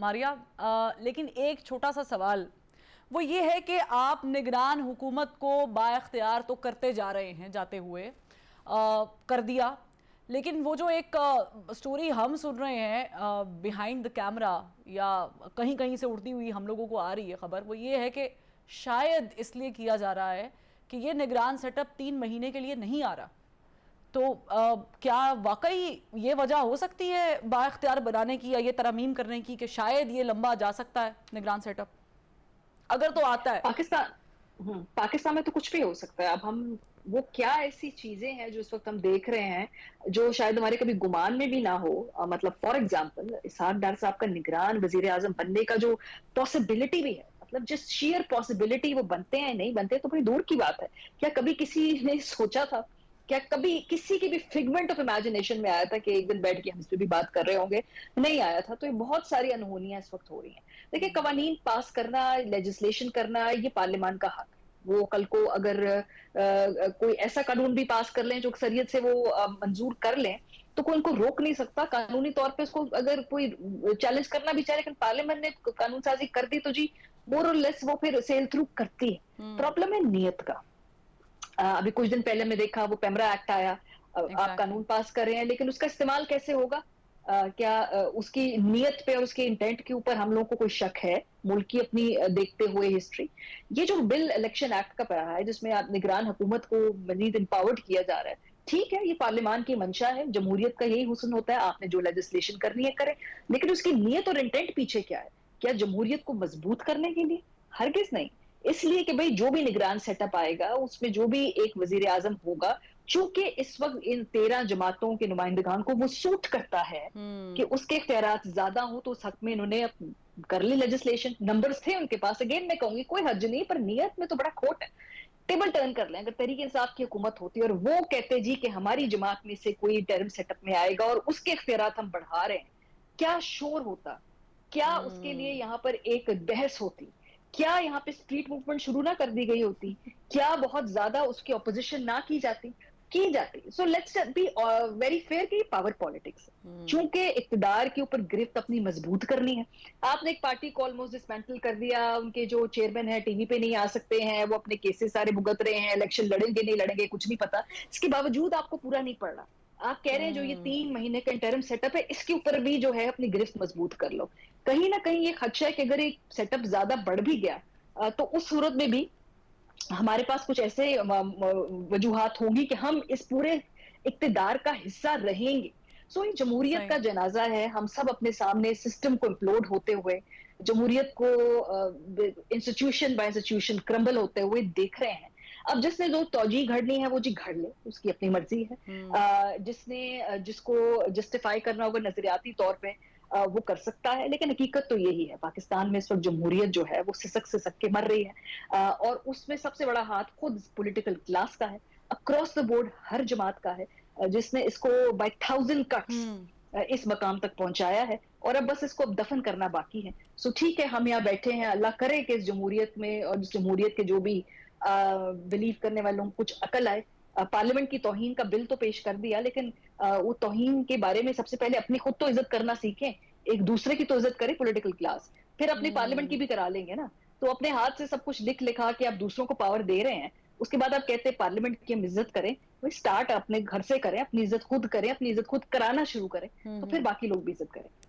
मारिया, लेकिन एक छोटा सा सवाल वो ये है कि आप निगरान हुकूमत को बाइख्तियार तो करते जा रहे हैं, जाते हुए कर दिया, लेकिन वो जो एक स्टोरी हम सुन रहे हैं बिहाइंड द कैमरा या कहीं कहीं से उड़ती हुई हम लोगों को आ रही है खबर, वो ये है कि शायद इसलिए किया जा रहा है कि ये निगरान सेटअप 3 महीने के लिए नहीं आ रहा। तो क्या वाकई ये वजह हो सकती है बाइख्तियार बनाने की या ये तरमीम करने की कि शायद ये लंबा जा सकता है निगरान सेटअप, अगर तो आता है? पाकिस्तान में तो कुछ भी हो सकता है। अब हम वो क्या ऐसी चीजें हैं जो इस वक्त हम देख रहे हैं जो शायद हमारे कभी गुमान में भी ना हो। मतलब फॉर एग्जाम्पल इसहाक डार साहब का निगरान वजीर आजम बनने का जो पॉसिबिलिटी भी है, मतलब जिस शेयर पॉसिबिलिटी वो बनते हैं नहीं बनते तो बड़ी दूर की बात है। क्या कभी किसी ने सोचा था, क्या कभी किसी की भी फिगमेंट ऑफ इमेजिनेशन में आया था कि एक दिन बैठ के हम इस पर भी बात कर रहे होंगे? नहीं आया था। तो ये बहुत सारी अनहोनियां इस वक्त हो रही हैं। देखिए कवानीन पास करना, लेजिस्लेशन करना, ये पार्लियामान का हक। वो कल को अगर कोई ऐसा कानून भी पास कर लें जो अक्सरियत से वो मंजूर कर लें तो कोई उनको रोक नहीं सकता। कानूनी तौर पर इसको अगर कोई चैलेंज करना भी चाहे, लेकिन पार्लियामेंट ने कानून साजी कर दी तो जी मोर और लेस वो फिर सेल थ्रू करती है। प्रॉब्लम है नीयत का। अभी कुछ दिन पहले मैं देखा वो पैमरा एक्ट आया। आप कानून पास कर रहे हैं लेकिन उसका इस्तेमाल कैसे होगा, क्या उसकी नीयत पे और उसके इंटेंट के ऊपर हम लोगों को कोई शक है मुल्क की अपनी देखते हुए हिस्ट्री? ये जो बिल इलेक्शन एक्ट का पड़ा है जिसमें आप निगरान हुकूमत को मजीद एम्पावर्ड किया जा रहा है, ठीक है ये पार्लियामान की मंशा है, जमहूरियत का यही हुस्न होता है, आपने जो लेजिस्लेशन करनी है करें, लेकिन उसकी नीयत और इंटेंट पीछे क्या है? क्या जमहूरियत को मजबूत करने के लिए? हरगिज नहीं। इसलिए कि भाई जो भी निगरान सेटअप आएगा उसमें जो भी एक वजीर आजम होगा, चूंकि इस वक्त इन 13 जमातों के नुमाइंदगान को वो सूट करता है कि उसके इख्तियारात ज्यादा हो तो उस हक में इन्होंने कर ली लेजिस्लेशन। नंबर्स थे उनके पास, अगेन मैं कहूंगी कोई हर्ज नहीं, पर नीयत में तो बड़ा खोट है। टेबल टर्न कर लें, अगर तहरीक इंसाफ की हुकूमत होती और वो कहते जी कि हमारी जमात में से कोई टर्म सेटअप में आएगा और उसके इख्तियारात हम बढ़ा रहे हैं, क्या शोर होता? क्या उसके लिए यहाँ पर एक बहस होती? क्या यहाँ पे स्ट्रीट मूवमेंट शुरू ना कर दी गई होती? क्या बहुत ज्यादा उसकी ऑपोजिशन ना की जाती? So let's be very fair कि पावर पॉलिटिक्स, क्योंकि इकतदार के ऊपर गिरफ्त अपनी मजबूत करनी है। आपने एक पार्टी को ऑलमोस्ट डिसमेंटल कर दिया, उनके जो चेयरमैन है टीवी पे नहीं आ सकते हैं, वो अपने केसेस सारे भुगत रहे हैं, इलेक्शन लड़ेंगे नहीं लड़ेंगे कुछ नहीं पता, इसके बावजूद आपको पूरा नहीं पड़ रहा। आप कह रहे हैं जो ये 3 महीने का इंटरिम सेटअप है इसके ऊपर भी जो है अपनी गिरफ्त मजबूत कर लो। कहीं ना कहीं ये खदशा है कि अगर एक सेटअप ज्यादा बढ़ भी गया तो उस सूरत में भी हमारे पास कुछ ऐसे वजूहात होगी कि हम इस पूरे इक्तिदार का हिस्सा रहेंगे। सो ये जमहूरियत का जनाजा है। हम सब अपने सामने सिस्टम को इम्प्लोड होते हुए, जमहूरियत को इंस्टीट्यूशन बाय इंस्टीट्यूशन क्रम्बल होते हुए देख रहे हैं। अब जिसने जो तौजी घड़नी है वो जी घड़ ले, उसकी अपनी मर्जी है। जिसने जिसको जस्टिफाई करना होगा नजरियाती तौर पे वो कर सकता है, लेकिन हकीकत तो यही है पाकिस्तान में इस वक्त जमहूरियत जो है वो सिसक के मर रही है। और उसमें सबसे बड़ा हाथ खुद पॉलिटिकल क्लास का है, अक्रॉस द बोर्ड हर जमात का है, जिसने इसको बाय 1000 कट्स इस मकाम तक पहुंचाया है और अब बस इसको अब दफन करना बाकी है। सो ठीक है, हम यहाँ बैठे हैं, अल्लाह करे कि इस जमहूरियत में और इस जमहूरियत के जो भी बिलीव करने वालों को कुछ अकल आए। पार्लियामेंट की तौहीन का बिल तो पेश कर दिया, लेकिन वो तौहीन के बारे में सबसे पहले अपनी खुद तो इज्जत करना सीखें, एक दूसरे की तो इज्जत करें पॉलिटिकल क्लास, फिर अपनी पार्लियामेंट की भी करा लेंगे ना। तो अपने हाथ से सब कुछ लिख लिखा कि आप दूसरों को पावर दे रहे हैं, उसके बाद आप कहते हैं पार्लियामेंट की हम इज्जत करें। वही स्टार्ट अपने घर से करें, अपनी इज्जत खुद करें, अपनी इज्जत खुद कराना शुरू करें तो फिर बाकी लोग भी इज्जत करें।